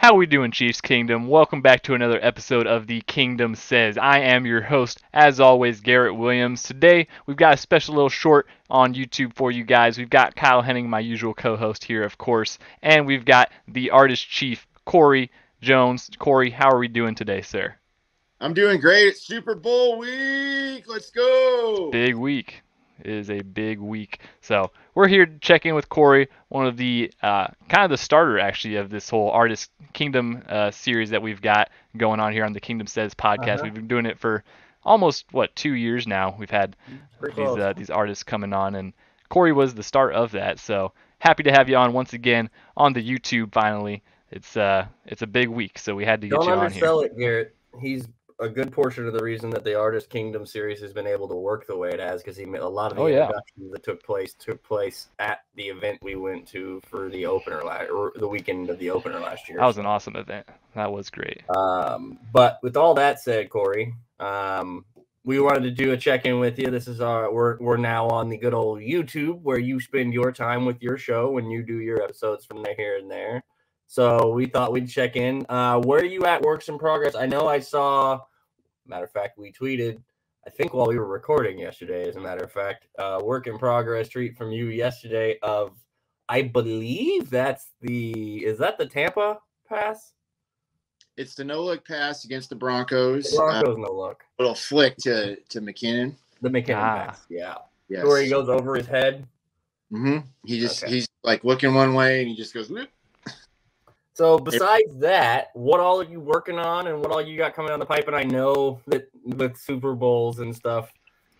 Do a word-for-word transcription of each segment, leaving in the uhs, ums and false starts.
How we doing, Chiefs Kingdom? Welcome back to another episode of The Kingdom Says. I am your host, as always, Garrett Williams. Today, we've got a special little short on YouTube for you guys. We've got Kyle Henning, my usual co-host here, of course, and we've got the Artist Chief, Corey Jones. Corey, how are we doing today, sir? I'm doing great. It's Super Bowl week. Let's go. Big week. It is a big week. So we're here to check in with Corey, one of the uh, kind of the starter actually of this whole Artist Kingdom uh, series that we've got going on here on the Kingdom Says podcast. Uh-huh. We've been doing it for almost what two years now. We've had Pretty these uh, these artists coming on, and Corey was the start of that. So happy to have you on once again on the YouTube. Finally, it's uh it's a big week, so we had to Don't get you on here. Don't undersell it, Garrett. He's a good portion of the reason that the Artist Kingdom series has been able to work the way it has, because he made a lot of the oh, yeah. introductions that took place took place at the event we went to for the opener la- or the weekend of the opener last year. That was an awesome event. That was great. Um, but with all that said, Corey, um, we wanted to do a check-in with you. This is our we're we're now on the good old YouTube where you spend your time with your show when you do your episodes from there here and there. So we thought we'd check in. Uh, where are you at? Works in progress. I know I saw. Matter of fact, we tweeted, I think while we were recording yesterday, as a matter of fact, uh, work in progress tweet from you yesterday of, I believe that's the, is that the Tampa pass? It's the no-look pass against the Broncos. The Broncos uh, no-look. Little flick to, to McKinnon. The McKinnon ah, pass, yeah. Yes. Where he goes over his head. Mm-hmm. He just, okay. He's like looking one way and he just goes, whoop. So besides that, what all are you working on and what all you got coming down the pipe? And I know that with Super Bowls and stuff,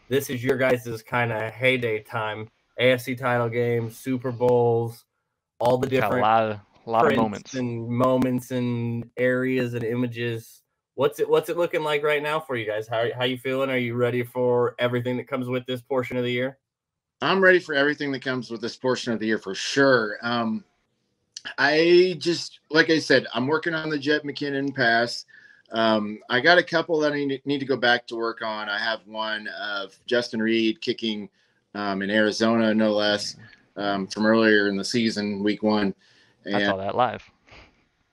this is your guys' kind of heyday time. A F C title games, Super Bowls, all the different a lot of, a lot of moments and moments and areas and images. What's it what's it looking like right now for you guys? How how you feeling? Are you ready for everything that comes with this portion of the year? I'm ready for everything that comes with this portion of the year for sure. Um I just, like I said, I'm working on the Jet McKinnon pass. Um, I got a couple that I need to go back to work on. I have one of Justin Reed kicking um, in Arizona, no less, um, from earlier in the season, week one. And, I saw that live.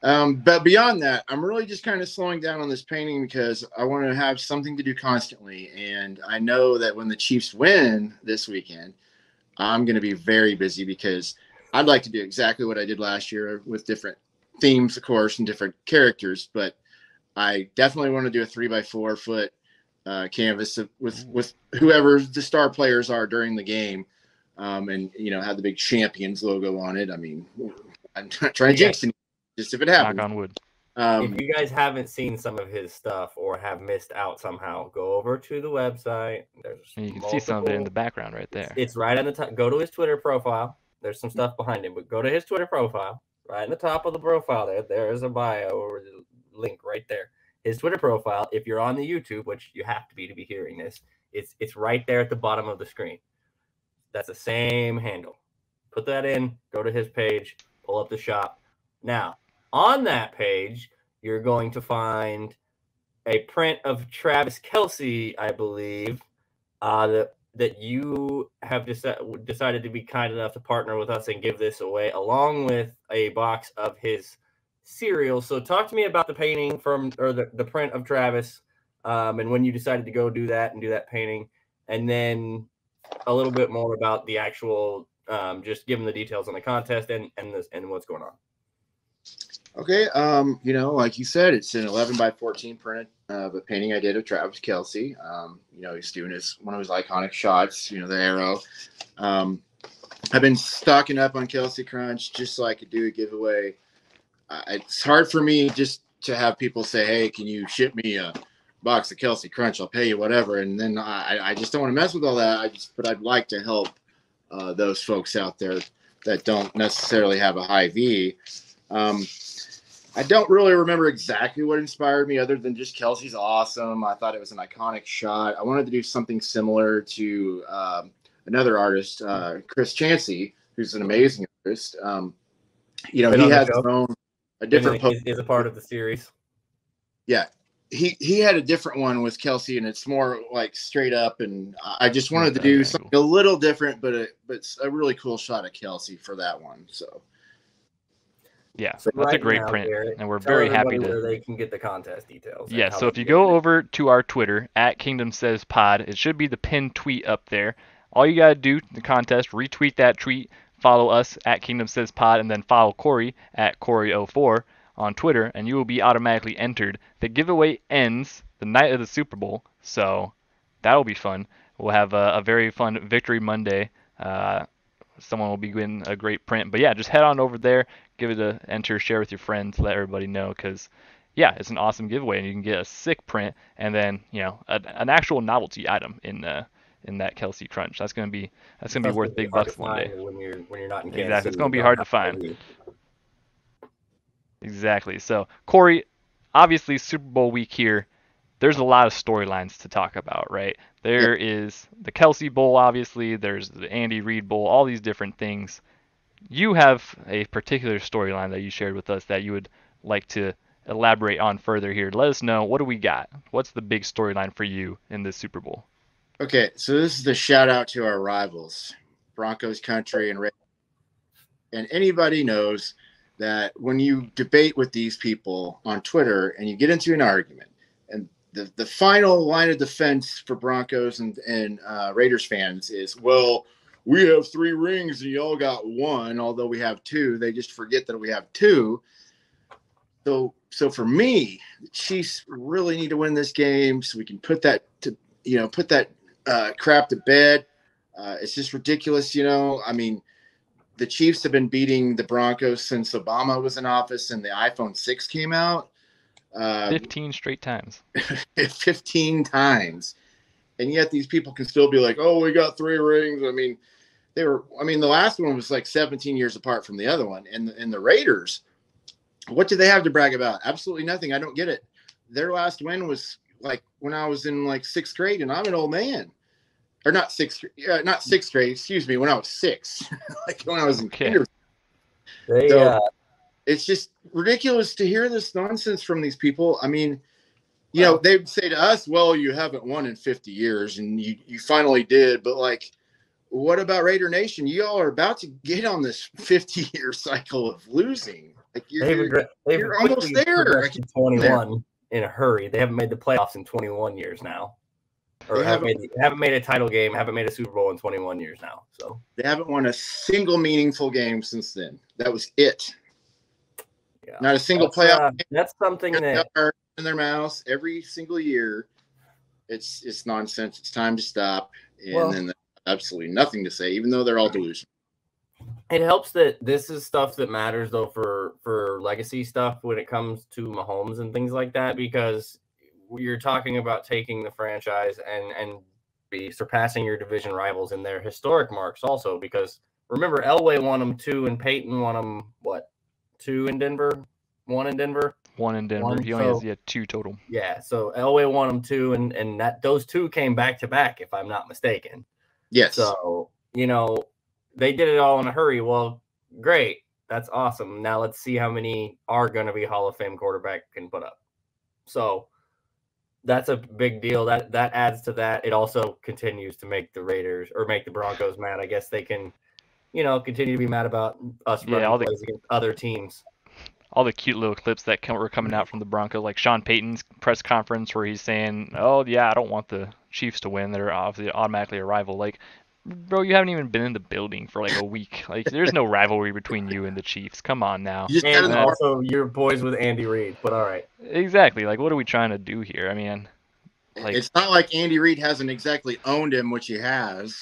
Um, but beyond that, I'm really just kind of slowing down on this painting because I want to have something to do constantly. And I know that when the Chiefs win this weekend, I'm going to be very busy because – I'd like to do exactly what I did last year with different themes, of course, and different characters, but I definitely want to do a three by four foot uh, canvas with, with whoever the star players are during the game. Um, and, you know, have the big Champions logo on it. I mean, I'm not trying to jinx it, just if it happens. Knock on wood. Um, if you guys haven't seen some of his stuff or have missed out somehow, go over to the website. There's you can multiple, see some of it in the background right there. It's, it's right on the top. Go to his Twitter profile. There's some stuff behind him, but go to his Twitter profile. Right in the top of the profile there, there is a bio or link right there. His Twitter profile, if you're on the YouTube, which you have to be to be hearing this, it's it's right there at the bottom of the screen. That's the same handle. Put that in, go to his page, pull up the shop. Now, on that page, you're going to find a print of Travis Kelce, I believe, uh, that that you have deci- decided to be kind enough to partner with us and give this away along with a box of his cereal. So talk to me about the painting from, or the, the print of Travis um, and when you decided to go do that and do that painting. And then a little bit more about the actual, um, just give them the details on the contest and, and this and what's going on. Okay. Um, you know, like you said, it's an eleven by fourteen print of a painting I did of Travis Kelce. Um, you know, he's doing his, one of his iconic shots, you know, the arrow. Um, I've been stocking up on Kelce Crunch just so I could do a giveaway. Uh, it's hard for me just to have people say, hey, can you ship me a box of Kelce Crunch? I'll pay you whatever. And then I, I just don't want to mess with all that. I just, but I'd like to help uh, those folks out there that don't necessarily have a high V. Um, I don't really remember exactly what inspired me other than just Kelce's awesome. I thought it was an iconic shot. I wanted to do something similar to um, another artist, uh, Chris Chancey, who's an amazing artist. Um, you know, Been he has his own a different post. Is a part of the series. Yeah, he he had a different one with Kelce, and it's more like straight up. And I just wanted to do something a little different, but a, but a really cool shot of Kelce for that one. So. Yeah, so that's right a great now, print, Garrett, and we're very happy to. Where they can get the contest details. Yeah, so if you go it. over to our Twitter at Kingdom Says Pod, it should be the pinned tweet up there. All you gotta do the contest, retweet that tweet, follow us at Kingdom Says Pod, and then follow Corey at Corey oh four on Twitter, and you will be automatically entered. The giveaway ends the night of the Super Bowl, so that'll be fun. We'll have a, a very fun Victory Monday. Uh, someone will be getting a great print, but yeah, just head on over there, give it a enter, share with your friends, let everybody know, because yeah, it's an awesome giveaway, and you can get a sick print, and then you know a, an actual novelty item in uh, in that Kelce Crunch. That's gonna be that's gonna that's be worth gonna be big bucks one day. When you're when you're not in Kansas City, exactly, it's gonna be hard to find. Exactly. So Corey, obviously Super Bowl week here. There's a lot of storylines to talk about, right? There yeah. is the Kelce Bowl, obviously. There's the Andy Reid Bowl, all these different things. You have a particular storyline that you shared with us that you would like to elaborate on further here. Let us know, what do we got? What's the big storyline for you in this Super Bowl? Okay, so this is the shout-out to our rivals, Broncos country and Ravens. And anybody knows that when you debate with these people on Twitter and you get into an argument, and The, the final line of defense for Broncos and, and uh, Raiders fans is, well, we have three rings and y'all got one, although we have two. They just forget that we have two. So so for me, the Chiefs really need to win this game so we can put that to you know put that uh, crap to bed. Uh, it's just ridiculous, you know. I mean, the Chiefs have been beating the Broncos since Obama was in office and the iPhone six came out. Uh, fifteen straight times. fifteen times. And yet these people can still be like, oh, we got three rings. I mean, they were, I mean, the last one was like seventeen years apart from the other one. And, and the Raiders, what do they have to brag about? Absolutely nothing. I don't get it. Their last win was like when I was in like sixth grade, and I'm an old man. Or not sixth, uh, not sixth grade, excuse me, when I was six. Like when I was in kindergarten. They, so, uh... It's just ridiculous to hear this nonsense from these people. I mean, you know, they'd say to us, well, you haven't won in fifty years, and you, you finally did. But, like, what about Raider Nation? You all are about to get on this fifty-year cycle of losing. Like You're, they've regret, they've you're almost there. I can, twenty-one there. In a hurry. They haven't made the playoffs in twenty-one years now. Or haven't, haven't, made, haven't made a title game, haven't made a Super Bowl in twenty-one years now. So they haven't won a single meaningful game since then. That was it. Yeah. Not a single that's, playoff. Uh, that's something that in their mouths every single year. It's it's nonsense. It's time to stop. And well, then absolutely nothing to say, even though they're all delusional. It helps that this is stuff that matters, though, for for legacy stuff when it comes to Mahomes and things like that, because you're talking about taking the franchise and and be surpassing your division rivals in their historic marks also, because remember, Elway won them two and Peyton won them what? Two in Denver, one in Denver, one in Denver. One, he only so, has yeah, two total. Yeah, so Elway won them two, and and that those two came back to back, if I'm not mistaken. Yes. So you know they did it all in a hurry. Well, great, that's awesome. Now let's see how many are going to be Hall of Fame quarterback can put up. So that's a big deal. That that adds to that. It also continues to make the Raiders or make the Broncos mad. I guess they can. You know, continue to be mad about us running yeah, all the, plays against other teams. All the cute little clips that come, were coming out from the Broncos, like Sean Payton's press conference where he's saying, oh, yeah, I don't want the Chiefs to win. They're obviously automatically a rival. Like, bro, you haven't even been in the building for like a week. Like, there's no rivalry between you and the Chiefs. Come on now. You and also, you're boys with Andy Reid, but all right. Exactly. Like, what are we trying to do here? I mean, like, it's not like Andy Reid hasn't exactly owned him, which he has.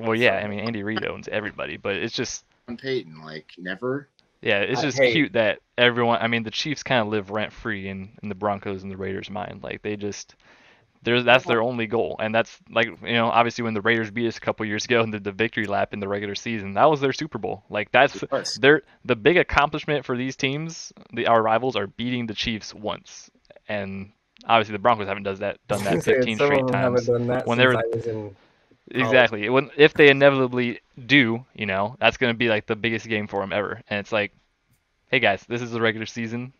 Well, yeah, I mean, Andy Reid owns everybody, but it's just... Peyton, like, never? Yeah, it's just cute that everyone... I mean, the Chiefs kind of live rent-free in, in the Broncos and the Raiders' mind. Like, they just... There's, that's their only goal. And that's, like, you know, obviously when the Raiders beat us a couple years ago and did the victory lap in the regular season, that was their Super Bowl. Like, that's their the big accomplishment for these teams. The, our rivals are beating the Chiefs once. And obviously the Broncos haven't does that, done that fifteen straight times. Done that when they were... Exactly. When, if they inevitably do, you know, that's going to be like the biggest game for them ever. And it's like, hey guys, this is the regular season.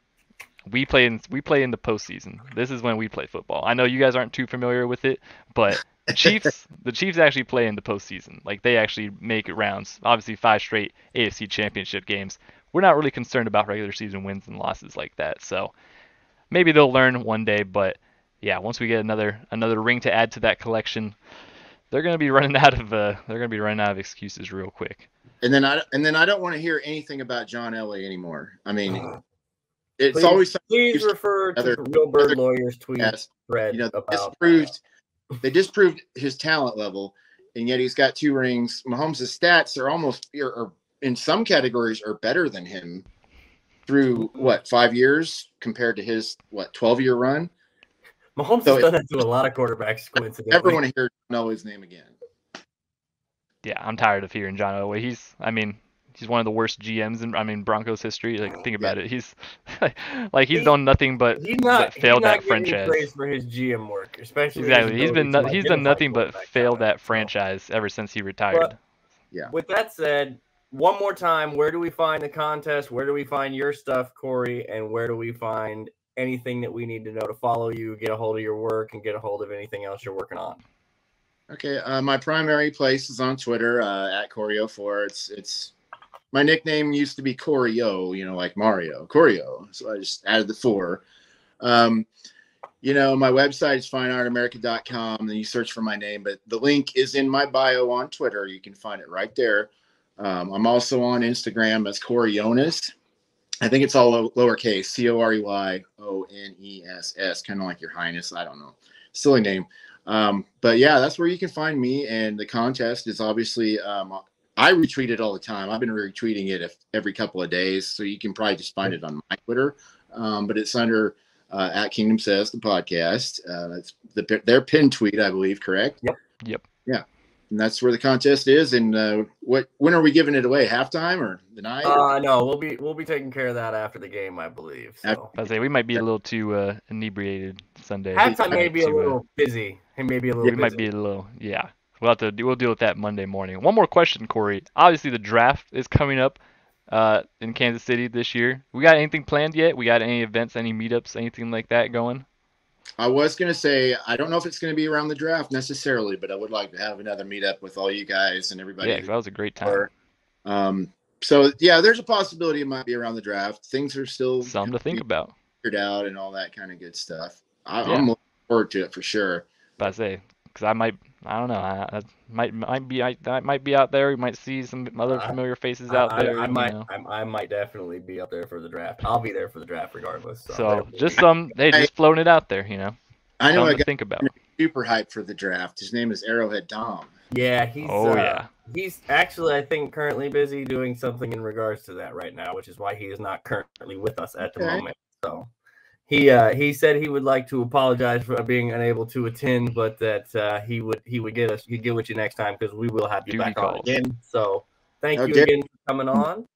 We play in we play in the postseason. This is when we play football. I know you guys aren't too familiar with it, but the Chiefs the Chiefs actually play in the postseason. Like they actually make rounds. Obviously, five straight A F C Championship games. we're not really concerned about regular season wins and losses like that. So maybe they'll learn one day, but yeah, once we get another another ring to add to that collection, they're going to be running out of uh, they're going to be running out of excuses real quick. And then I and then I don't want to hear anything about John Elway anymore. I mean, uh, it's please, always please refer to, to the Real Bird Lawyers tweet thread. You know, about disproved, they disproved his talent level, and yet he's got two rings. Mahomes' stats are almost are, are in some categories are better than him through what five years compared to his what twelve year run. Mahomes so has done that to a lot of quarterbacks. Coincidentally, I never want to hear John Elway's name again. Yeah, I'm tired of hearing John Elway. He's, I mean, he's one of the worst G Ms in, I mean, Broncos history. Like, think about yeah. it. He's, like, he's he, done nothing but, he's not, but failed he's not that franchise. Praise for his G M work, especially. Exactly. He's been, no, he's done nothing but failed that franchise ever since he retired. But, yeah. With that said, one more time, where do we find the contest? Where do we find your stuff, Corey? And where do we find anything that we need to know to follow you, get a hold of your work, and get a hold of anything else you're working on? Okay, uh, my primary place is on Twitter, uh, at Corey oh four. It's it's my nickname used to be Corey-O, you know, like Mario, Corey-O. So I just added the four. Um, you know, my website is fine art america dot com. Then you search for my name, but the link is in my bio on Twitter. You can find it right there. Um, I'm also on Instagram as Corey Jones. I think it's all low, lowercase, C O R E Y O N E S S, kind of like your highness. I don't know. Silly name. Um, but yeah, that's where you can find me. And the contest is obviously, um, I retweet it all the time. I've been retweeting it if, every couple of days. So you can probably just find it on my Twitter. Um, but it's under, uh, at Kingdom Says, the podcast. Uh, that's the, their pin tweet, I believe, correct? Yep. Yep. Yeah. And that's where the contest is. And uh, what when are we giving it away? Halftime or the night? Uh, no, we'll be we'll be taking care of that after the game, I believe. So. I say we might be a little too uh, inebriated Sunday. Halftime may be a little uh, busy. It may be a little. We busy. might be a little. Yeah, we'll have to we'll deal with that Monday morning. One more question, Corey. Obviously, the draft is coming up uh, in Kansas City this year. We got anything planned yet? We got any events, any meetups, anything like that going? I was going to say, I don't know if it's going to be around the draft necessarily, but I would like to have another meetup with all you guys and everybody. Yeah, that was a great time. Um, so, yeah, there's a possibility it might be around the draft. Things are still something to think about, figured out and all that kind of good stuff. I, yeah. I'm looking forward to it for sure. But I say, because I might, I don't know, I, I might might be I, I might be out there. You might see some other familiar faces out I, there. I, I might know. I, I might definitely be out there for the draft. I'll be there for the draft regardless. So, so just some hey, just floating it out there, you know. I know. I got to think about. Super hyped for the draft. His name is Arrowhead Dom. Yeah, he's. Oh uh, yeah. He's actually, I think, currently busy doing something in regards to that right now, which is why he is not currently with us at the okay. moment. So. He uh, he said he would like to apologize for being unable to attend, but that uh, he would he would get us he'd get with you next time because we will have you Duty back calls. on again. So thank okay. you again for coming on,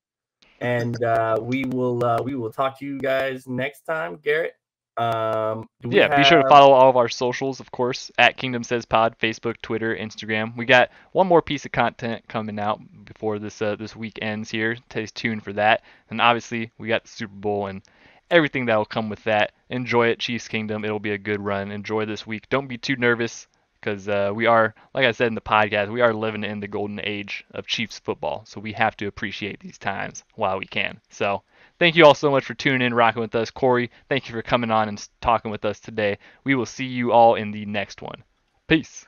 and uh, we will uh, we will talk to you guys next time, Garrett. Um, do we yeah, have... be sure to follow all of our socials, of course, at Kingdom Says Pod, Facebook, Twitter, Instagram. We got one more piece of content coming out before this uh, this week ends here. Stay tuned for that, and obviously we got the Super Bowl and everything that will come with that. Enjoy it, Chiefs Kingdom. It'll be a good run. Enjoy this week. Don't be too nervous because uh, we are, like I said in the podcast, we are living in the golden age of Chiefs football. So we have to appreciate these times while we can. So thank you all so much for tuning in, rocking with us. Corey, thank you for coming on and talking with us today. We will see you all in the next one. Peace.